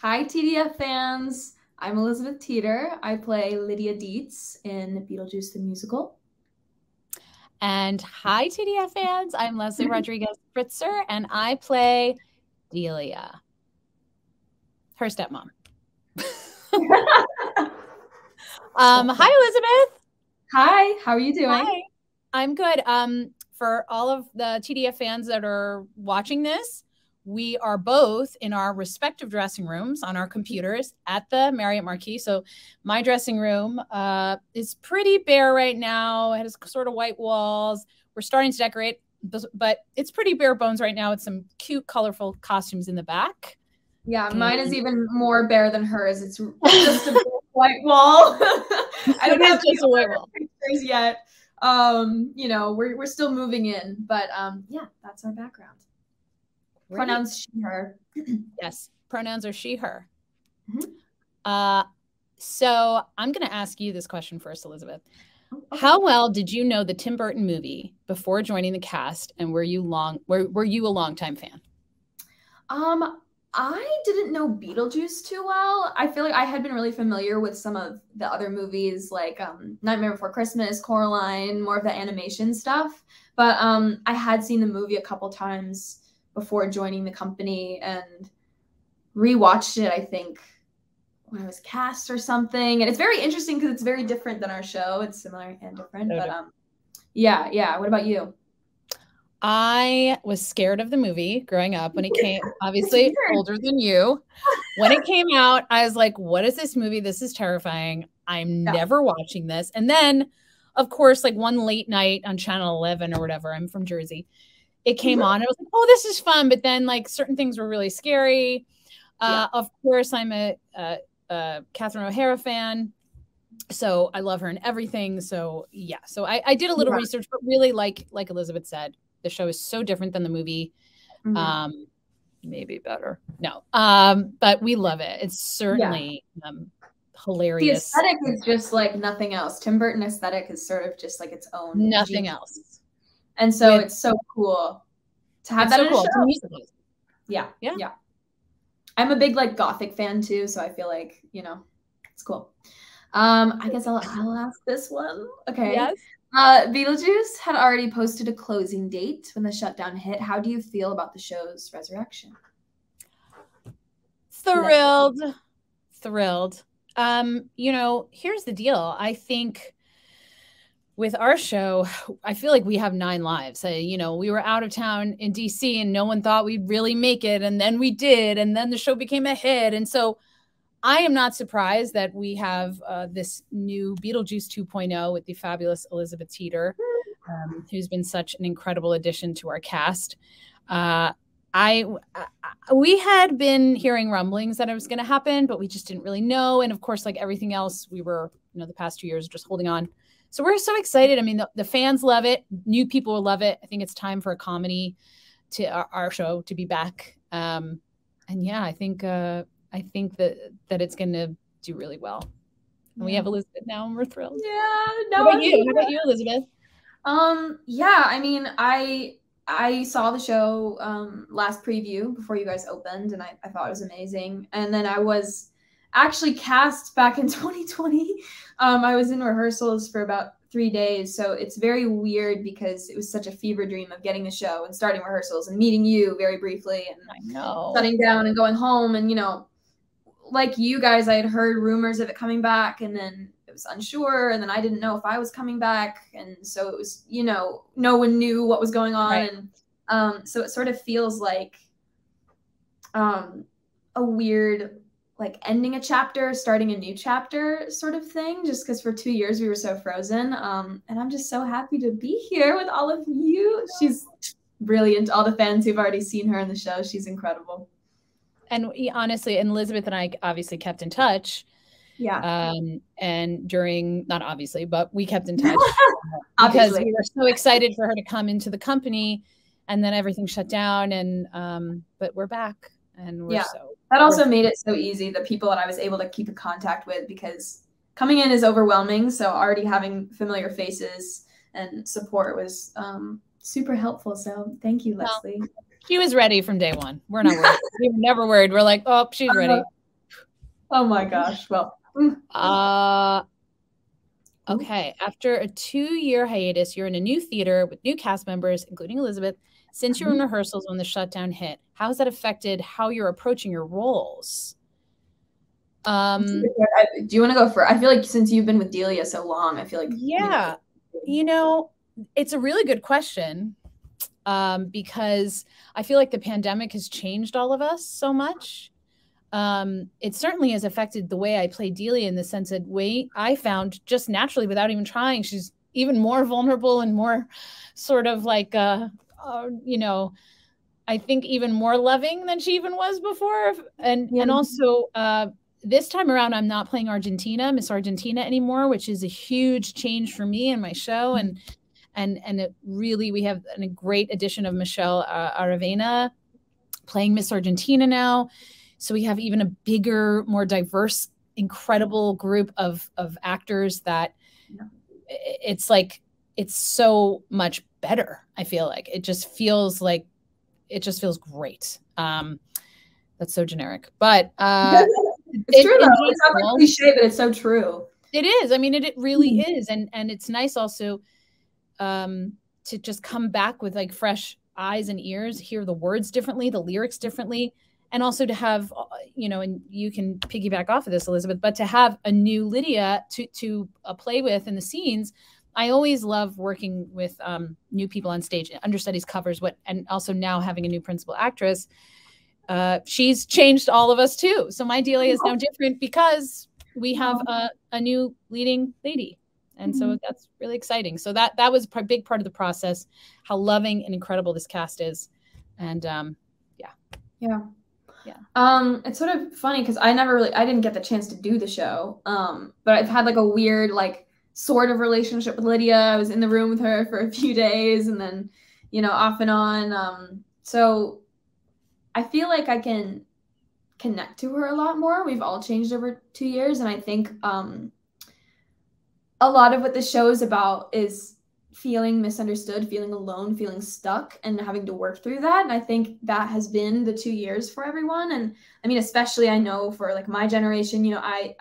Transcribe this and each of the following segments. Hi, TDF fans. I'm Elizabeth Teeter. I play Lydia Deetz in Beetlejuice the Musical. And hi, TDF fans. I'm Leslie Rodriguez Kritzer, and I play Delia, her stepmom. Hi, Elizabeth. Hi, how are you doing? Hi. I'm good. For all of the TDF fans that are watching this, we are both in our respective dressing rooms on our computers at the Marriott Marquis. So my dressing room is pretty bare right now. It has sort of white walls. We're starting to decorate, but it's pretty bare bones right now with some cute, colorful costumes in the back. Yeah, mine is even more bare than hers. It's just a white wall. I don't have just a white wall pictures yet. You know, we're still moving in, but yeah, that's our background. Right. Pronouns she, her. Yes, pronouns are she, her. Mm-hmm. So I'm going to ask you this question first, Elizabeth. Okay. How well did you know the Tim Burton movie before joining the cast, and were you a longtime fan? I didn't know Beetlejuice too well. I feel like I had been really familiar with some of the other movies, like Nightmare Before Christmas, Coraline, more of the animation stuff. But I had seen the movie a couple times before joining the company and rewatched it, I think, when I was cast or something. And it's very interesting because it's very different than our show. It's similar and different. But yeah, yeah. What about you? I was scared of the movie growing up when it came, obviously older than you. When it came out, I was like, what is this movie? This is terrifying. I'm never watching this. And then, of course, like one late night on Channel 11 or whatever, I'm from Jersey, it came on. I was like, oh, this is fun. But then like certain things were really scary. Of course, I'm a Catherine O'Hara fan. So I love her and everything. So yeah, so I did a little research, but really like Elizabeth said, the show is so different than the movie. Mm-hmm. Maybe better. No. But we love it. It's certainly hilarious. The aesthetic is just like nothing else. Tim Burton aesthetic is sort of just like its own. Nothing else. And so it's so cool to have that in a show. Yeah. Yeah. Yeah. I'm a big like Gothic fan too. So I feel like, you know, it's cool. I guess I'll ask this one. Okay. Yes. Beetlejuice had already posted a closing date when the shutdown hit. How do you feel about the show's resurrection? Thrilled. Thrilled. You know, here's the deal. I think with our show, I feel like we have 9 lives. You know, we were out of town in DC and no one thought we'd really make it. And then we did. And then the show became a hit. And so I am not surprised that we have this new Beetlejuice 2.0 with the fabulous Elizabeth Teeter, who's been such an incredible addition to our cast. We had been hearing rumblings that it was going to happen, but we just didn't really know. And of course, like everything else, we were, you know, the past 2 years just holding on. So we're so excited. I mean, the fans love it. New people will love it. I think it's time for a comedy to our show to be back. And yeah, I think that it's going to do really well. And we have Elizabeth now and we're thrilled. Yeah. No, How about you, Elizabeth? Yeah, I mean, I saw the show last preview before you guys opened and I thought it was amazing. And then I was actually cast back in 2020. I was in rehearsals for about 3 days. So it's very weird because it was such a fever dream of getting the show and starting rehearsals and meeting you very briefly and shutting down and going home and, you know, like you guys, I had heard rumors of it coming back and then it was unsure. And then I didn't know if I was coming back. And so it was, you know, no one knew what was going on. Right. And so it sort of feels like a weird, like ending a chapter, starting a new chapter sort of thing, just because for 2 years we were so frozen. And I'm just so happy to be here with all of you. She's brilliant. All the fans who've already seen her in the show, she's incredible. And honestly, and Elizabeth and I obviously kept in touch. Yeah. And during, not obviously, but we kept in touch because we were so excited for her to come into the company and then everything shut down. And, but we're back and we're that also made it so easy. The people that I was able to keep in contact with, because coming in is overwhelming. So already having familiar faces and support was, super helpful. So thank you, Leslie. She was ready from day one. We're not worried. We were never worried. We're like, oh, she's ready. Oh my gosh. Well, okay. After a 2-year hiatus, you're in a new theater with new cast members, including Elizabeth. Since you're in rehearsals when the shutdown hit, how has that affected how you're approaching your roles? Do you want to go first? I feel like since you've been with Delia so long, I feel like. Yeah. You know, it's a really good question because I feel like the pandemic has changed all of us so much. It certainly has affected the way I play Delia in the sense that I found just naturally without even trying, she's even more vulnerable and more sort of like, you know, I think even more loving than she even was before. And, yeah. And also this time around, I'm not playing Argentina, Miss Argentina anymore, which is a huge change for me and my show. And it really, we have a great addition of Michelle Aravena playing Miss Argentina now. So we have even a bigger, more diverse, incredible group of actors that it's like, it's so much better. I feel like it just feels like, it just feels great. That's so generic, but it's true. It's not a cliche, but it's so true. It is. I mean, it really is. And it's nice also to just come back with like fresh eyes and ears, hear the words differently, the lyrics differently. And also to have, you know, and you can piggyback off of this, Elizabeth, but to have a new Lydia to play with in the scenes. I always love working with new people on stage. Understudies, covers, and also now having a new principal actress. She's changed all of us too. So my Delia is now different because we have a new leading lady. And so that's really exciting. So that was a big part of the process, how loving and incredible this cast is. And yeah. Yeah. Yeah. It's sort of funny because I didn't get the chance to do the show. But I've had like a weird, like sort of relationship with Lydia. I was in the room with her for a few days and then, you know, off and on. So I feel like I can connect to her a lot more. We've all changed over 2 years. And I think a lot of what the show is about is feeling misunderstood, feeling alone, feeling stuck, and having to work through that. And I think that has been the 2 years for everyone. And I mean, especially I know for like my generation, you know, I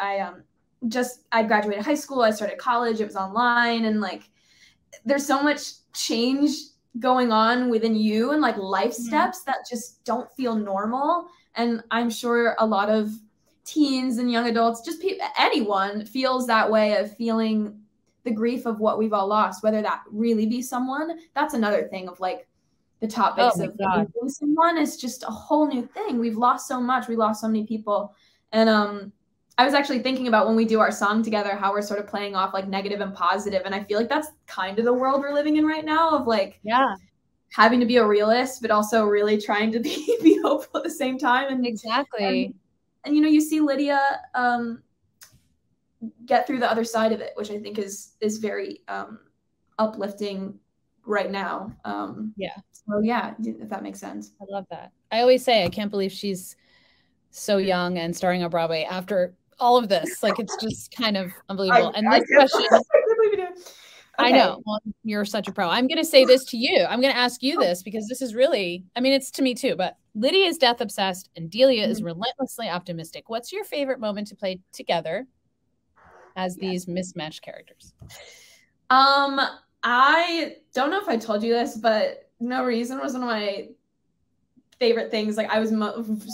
graduated high school, I started college, it was online. And like, there's so much change going on within you and like life steps that just don't feel normal. And I'm sure a lot of teens and young adults, just anyone feels that way of feeling the grief of what we've all lost, whether that really be someone. That's another thing of like the topics of losing someone is just a whole new thing. We've lost so much. We lost so many people. And I was actually thinking about when we do our song together, how we're sort of playing off like negative and positive. And I feel like that's kind of the world we're living in right now of like having to be a realist, but also really trying to be hopeful at the same time. And and you know, you see Lydia get through the other side of it, which I think is very uplifting right now. So yeah, if that makes sense. I love that. I always say, I can't believe she's so young and starring on Broadway after all of this. Like, it's just kind of unbelievable. And this question, I know, well, you're such a pro. I'm going to say this to you. I'm going to ask you this because this is really, I mean, it's to me too, but Lydia is death obsessed and Delia is relentlessly optimistic. What's your favorite moment to play together as these mismatched characters? I don't know if I told you this, but No Reason was one of my favorite things. Like, I was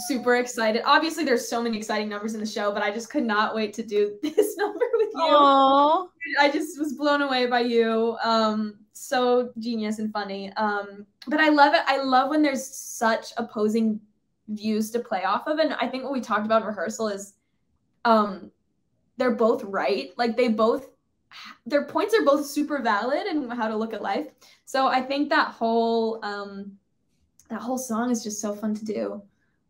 super excited. Obviously, there's so many exciting numbers in the show, but I just could not wait to do this number with you. Aww. I just was blown away by you. So genius and funny. But I love it. I love when there's such opposing views to play off of. And I think what we talked about in rehearsal is they're both right. Like, their points are both super valid and how to look at life. So I think that whole song is just so fun to do.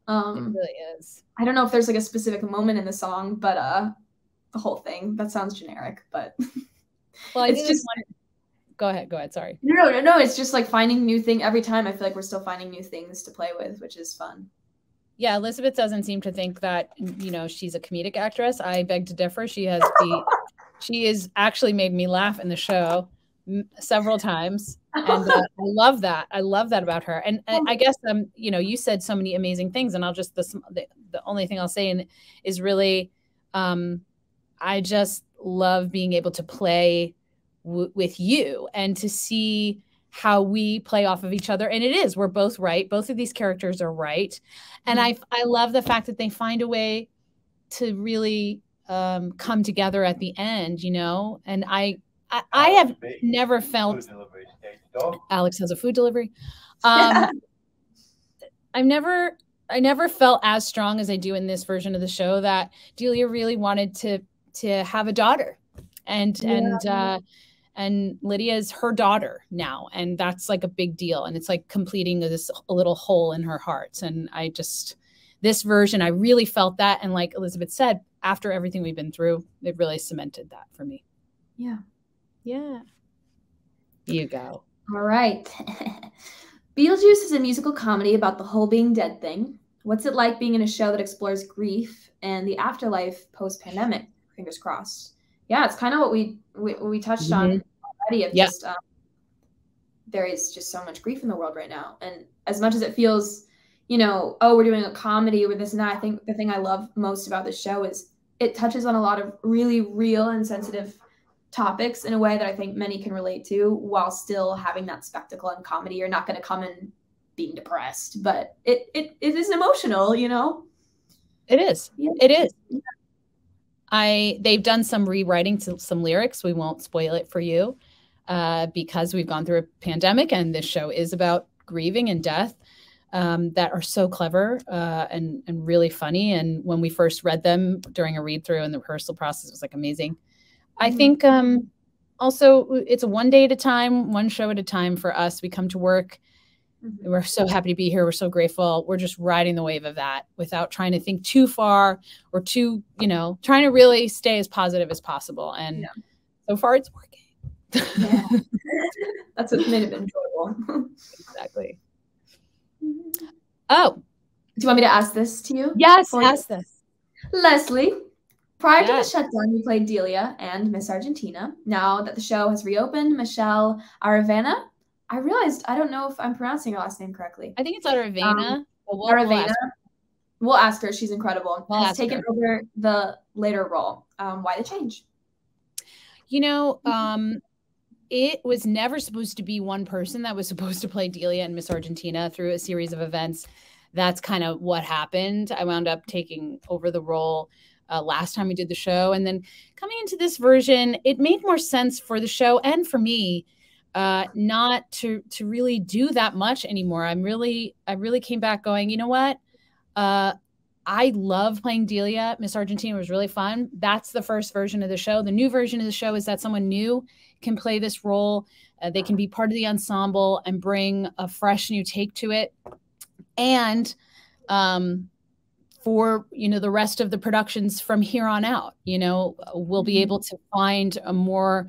It really is. I don't know if there's like a specific moment in the song, but the whole thing, that sounds generic, but well, it's just go ahead. Sorry. No. It's just like finding new thing every time. I feel like we're still finding new things to play with, which is fun. Yeah, Elizabeth doesn't seem to think that, you know, she's a comedic actress. I beg to differ. She has actually made me laugh in the show several times. And I love that. I love that about her. And I guess, you know, you said so many amazing things, and I'll just, the only thing I'll say is really I just love being able to play with you and to see how we play off of each other. And it is, we're both right. Both of these characters are right. And I love the fact that they find a way to really come together at the end, you know? And I have never felt, Alex has a food delivery. I never felt as strong as I do in this version of the show that Delia really wanted to have a daughter, and yeah. And Lydia is her daughter now, and that's like a big deal, and it's like completing this a little hole in her heart. And I just, this version, I really felt that, and like Elizabeth said, after everything we've been through, it really cemented that for me. Yeah, yeah. You go. All right. Beetlejuice is a musical comedy about the whole being dead thing. What's it like being in a show that explores grief and the afterlife post-pandemic? Fingers crossed. Yeah, it's kind of what we touched on already. Of just, there is just so much grief in the world right now. And as much as it feels, you know, oh, we're doing a comedy with this and that, I think the thing I love most about this show is it touches on a lot of really real and sensitive topics in a way that I think many can relate to, while still having that spectacle and comedy. You're not going to come in being depressed, but it is emotional, you know? It is. Yeah. It is. Yeah. They've done some rewriting to some lyrics. We won't spoil it for you because we've gone through a pandemic, and this show is about grieving and death that are so clever and really funny. And when we first read them during a read through and the rehearsal process, it was like amazing. I think also it's a one day at a time, one show at a time for us. We come to work. We're so happy to be here. We're so grateful. We're just riding the wave of that without trying to think too far or too, you know, trying to really stay as positive as possible. And so far it's working. Yeah. That's what's made it enjoyable. Exactly. Oh. Do you want me to ask this to you? Yes, ask this. Leslie. Prior to the shutdown, you played Delia and Miss Argentina. Now that the show has reopened, Michelle Aravena. I realized I don't know if I'm pronouncing your last name correctly. I think it's Aravena. We'll ask her. She's incredible. She's taken over the later role. Why the change? You know, it was never supposed to be one person that was supposed to play Delia and Miss Argentina. Through a series of events, that's kind of what happened. I wound up taking over the role last time we did the show, and then coming into this version, it made more sense for the show and for me not to really do that much anymore. I really came back going, you know what? I love playing Delia. Miss Argentina was really fun. That's the first version of the show. The new version of the show is that someone new can play this role. They can be part of the ensemble and bring a fresh new take to it. And, for, you know, the rest of the productions from here on out, you know, we'll be able to find a more,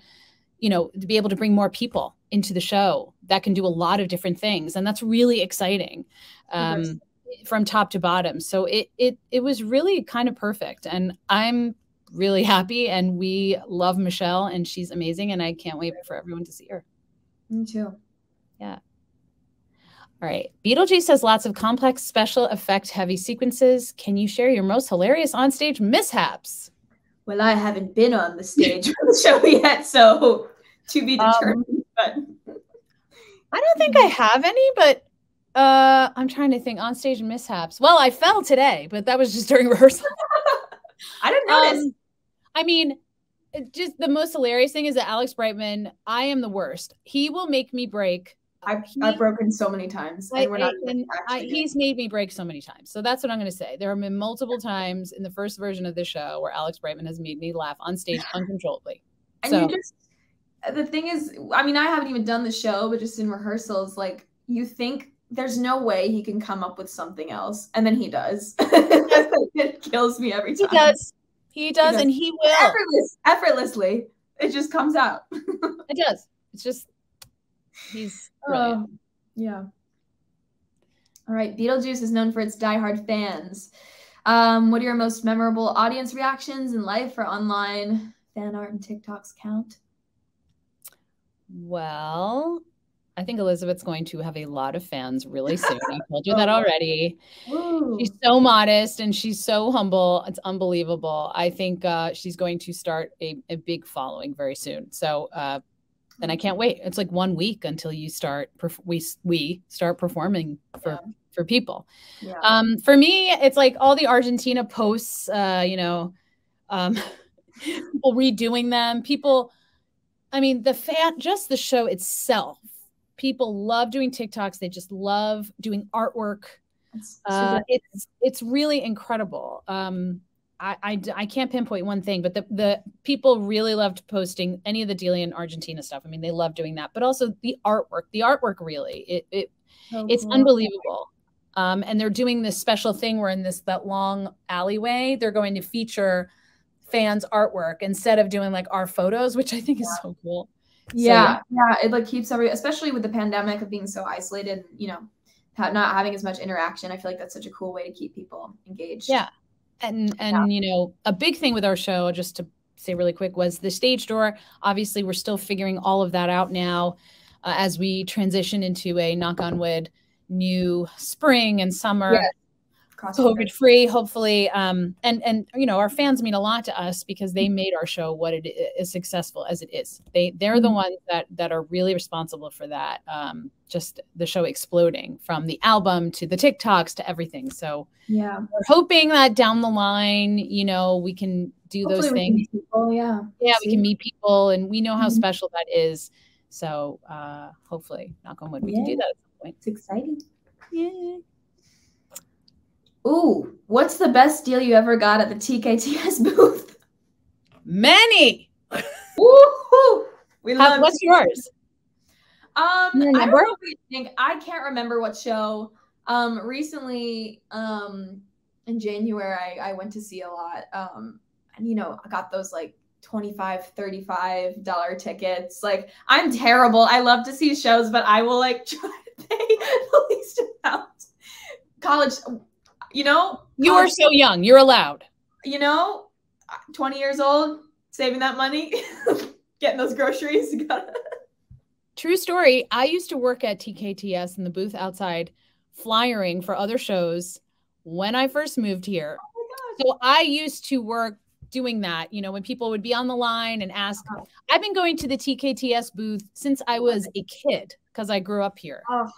you know, to be able to bring more people into the show that can do a lot of different things. And that's really exciting from top to bottom. So it was really kind of perfect. And I'm really happy, and we love Michelle, and she's amazing. And I can't wait for everyone to see her. Me too. Yeah. All right. Beetlejuice has lots of complex special effect heavy sequences. Can you share your most hilarious onstage mishaps? Well, I haven't been on the stage for the show yet, so to be determined. But I don't think I have any, but I'm trying to think onstage mishaps. Well, I fell today, but that was just during rehearsal. I didn't notice. I mean, just the most hilarious thing is that Alex Brightman, I am the worst. He will make me break. I've broken so many times. He's made me break so many times. So that's what I'm going to say. There have been multiple times in the first version of the show where Alex Brightman has made me laugh on stage uncontrollably. And so, the thing is, I mean, I haven't even done the show, but just in rehearsals, like, you think there's no way he can come up with something else. And then he does. It kills me every time. He does. And he will. Effortlessly. It just comes out. It does. It's just... He's brilliant. Yeah. All right. Beetlejuice is known for its diehard fans. What are your most memorable audience reactions in life or online? Fan art and TikToks count? Well, I think Elizabeth's going to have a lot of fans really soon. I told you that already. Ooh. She's so modest and she's so humble. It's unbelievable. I think she's going to start a big following very soon. So and I can't wait. It's like 1 week until you start, we start performing for people. Yeah. For me, it's like all the Argentina posts, you know, people redoing them. People, I mean, just the show itself. People love doing TikToks. They just love doing artwork. It's really incredible. I can't pinpoint one thing, but the people really loved posting any of the Delia and Argentina stuff. I mean, they love doing that, but also the artwork really, it's unbelievable. And they're doing this special thing where in that long alleyway, they're going to feature fans' artwork instead of doing like our photos, which I think is so cool. Yeah, so, yeah, it like keeps every, especially with the pandemic of being so isolated, you know, not having as much interaction. I feel like that's such a cool way to keep people engaged. Yeah, and you know, a big thing with our show, just to say really quick, was the stage door. Obviously, we're still figuring all of that out now as we transition into a, knock on wood, new spring and summer. Yeah. COVID free, hopefully. And you know, our fans mean a lot to us because they made our show what it is, as successful as it is. They're the ones that are really responsible for that. Just the show exploding, from the album to the TikToks to everything. So yeah, we're hoping that down the line, you know, we can do those things. Oh yeah. Yeah, we can meet people, and we know how special that is. So hopefully, knock on wood, we can do that at some point. It's exciting. Yeah. Ooh, what's the best deal you ever got at the TKTS booth? Many. Woohoo! We love. What's yours? I don't know, I can't remember what show. Recently, in January, I went to see a lot. And you know, I got those like $25, $35 tickets. Like, I'm terrible. I love to see shows, but I will like try to pay the least amount. College. You know, you are so young. You're allowed. You know, 20 years old, saving that money, getting those groceries. True story. I used to work at TKTS in the booth outside, flyering for other shows when I first moved here. Oh my gosh. So I used to work doing that. You know, when people would be on the line and ask, I've been going to the TKTS booth since I was a kid because I grew up here. Oh.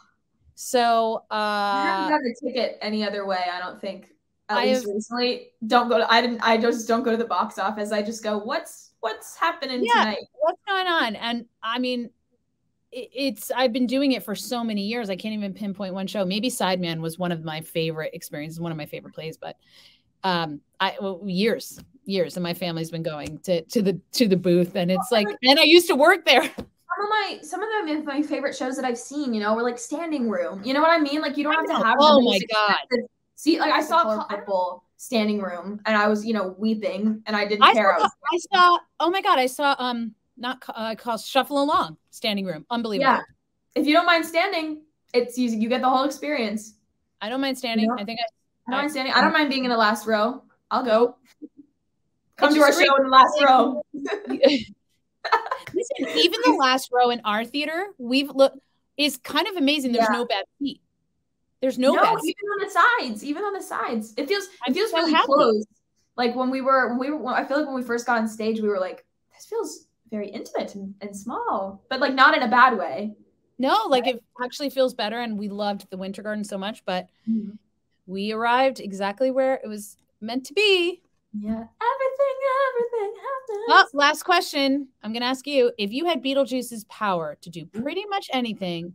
So I haven't gotten a ticket any other way, I don't think. At least recently. I just don't go to the box office. I just go, what's happening tonight? What's going on? And I mean, I've been doing it for so many years. I can't even pinpoint one show. Maybe Sideman was one of my favorite experiences, one of my favorite plays, but years and my family's been going to the booth, and it's like, and I used to work there. Some of my favorite shows that I've seen, you know, were like Standing Room. You know what I mean? Like, you don't have to have. Oh my god! See, like, I saw a couple Standing Room, and I was, you know, weeping, and I didn't care. I saw. Oh my god! I saw. Called Shuffle Along. Standing Room. Unbelievable. Yeah. If you don't mind standing, it's easy. You get the whole experience. I don't mind standing. You know? I don't mind standing. I don't mind being in the last row. I'll go. Come to our show in the last row. Listen, even the last row in our theater, we've looked, is kind of amazing. There's no bad seat. There's no bad seat. Even on the sides. Even on the sides, it feels really closed. Like when we were, I feel like when we first got on stage, we were like, this feels very intimate and small, but like not in a bad way. No, like it actually feels better, and we loved the Winter Garden so much, but we arrived exactly where it was meant to be. Yeah, everything happens. Oh, last question. I'm going to ask you, if you had Beetlejuice's power to do pretty much anything,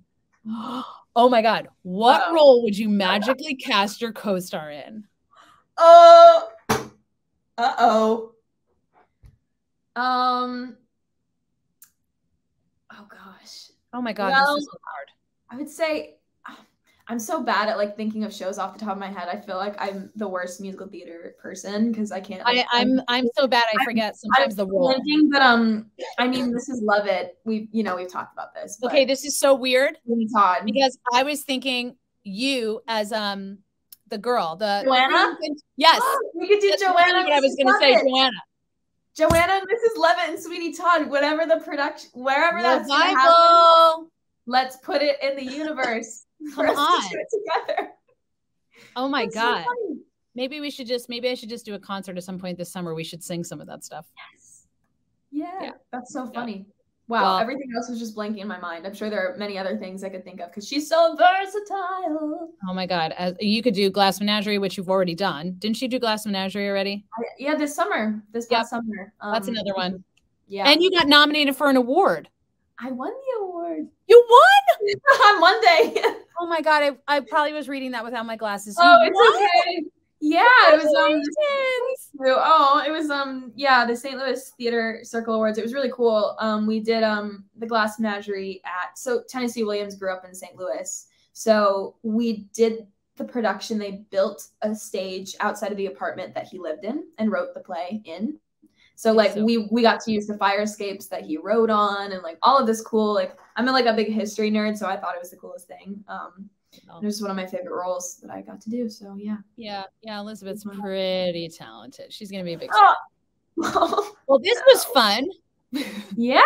oh my god, what role would you magically cast your co-star in? Oh gosh. Oh my god, this is so hard. I would say I'm so bad at like thinking of shows off the top of my head. I feel like I'm the worst musical theater person because I can't. Like, I'm so bad. I forget sometimes the role. But I mean, this is Love It. We've talked about this. Okay, this is so weird. Sweeney Todd. Because I was thinking you as the girl, the Joanna. Yes, we could do that's Joanna. What I was going to say, Joanna. Joanna and Mrs. Levitt and Sweeney Todd. Whatever the production, wherever that's going to happen. Let's put it in the universe. Come on. To it together. Oh my God. So maybe we should just, maybe I should just do a concert at some point this summer. We should sing some of that stuff. Yes. Yeah. That's so funny. Wow. Well, everything else was just blanking in my mind. I'm sure there are many other things I could think of because she's so versatile. Oh my God. You could do Glass Menagerie, which you've already done. Didn't you do Glass Menagerie already? Yeah. This summer, this past summer. That's another one. Yeah. And you got nominated for an award. I won the award. You won? On Monday. Oh my God. I probably was reading that without my glasses. Oh, it's okay. Yeah, it was the St. Louis Theater Circle Awards. It was really cool. We did the Glass Menagerie so Tennessee Williams grew up in St. Louis. So we did the production. They built a stage outside of the apartment that he lived in and wrote the play in. So like we got to use the fire escapes that he wrote on and like all of this cool, like I'm like a big history nerd, so I thought it was the coolest thing. It was one of my favorite roles that I got to do. So yeah. Yeah. Yeah. Elizabeth's pretty talented. She's going to be a big star. Oh. Well, this was fun. Yeah.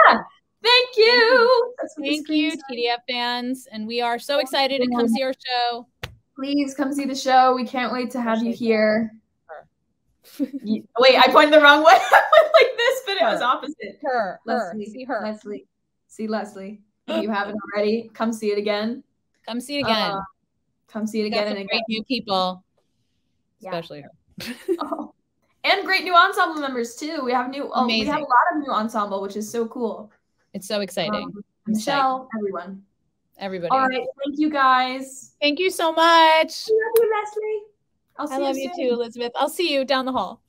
Thank you. Thank you, TDF fans. And we are so excited to come see our show. Please come see the show. We can't wait to have you here. Wait, I pointed the wrong way. I went like this, but it was opposite. Leslie. See her. Leslie. See Leslie. If you haven't already, come see it again. Come see it again. Come see it again and great new people, especially her. And great new ensemble members too. We have we have a lot of new ensemble, which is so cool. It's so exciting. Michelle, everyone, everybody. All right, thank you guys. Thank you so much. I love you, Leslie. I love you too, Elizabeth. I'll see you down the hall.